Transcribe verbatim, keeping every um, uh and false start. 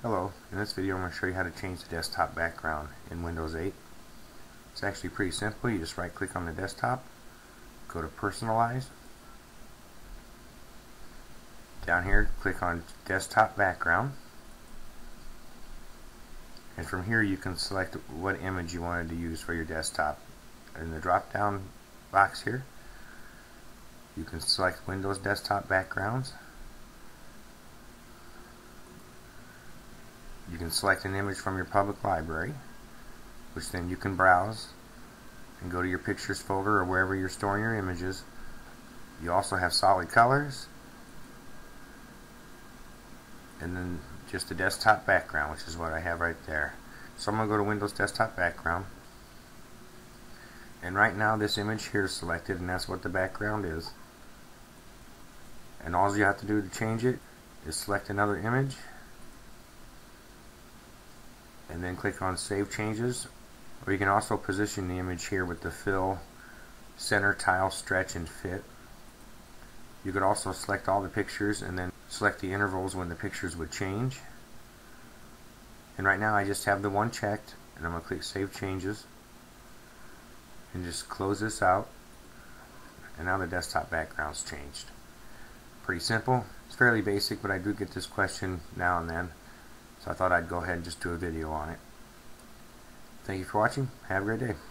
Hello, in this video I'm going to show you how to change the desktop background in Windows eight. It's actually pretty simple. You just right click on the desktop, go to Personalize, down here click on Desktop Background, and from here you can select what image you wanted to use for your desktop. In the drop down box here you can select Windows Desktop Backgrounds. You can select an image from your public library, which then you can browse and go to your pictures folder or wherever you're storing your images. You also have solid colors and then just the desktop background, which is what I have right there. So I'm going to go to Windows Desktop Background, and right now this image here is selected and that's what the background is. And all you have to do to change it is select another image and then click on Save Changes, or you can also position the image here with the fill, center, tile, stretch, and fit. You could also select all the pictures and then select the intervals when the pictures would change. And right now I just have the one checked, and I'm going to click Save Changes and just close this out, and now the desktop background's changed. Pretty simple. It's fairly basic, but I do get this question now and then, so I thought I'd go ahead and just do a video on it. Thank you for watching. Have a great day.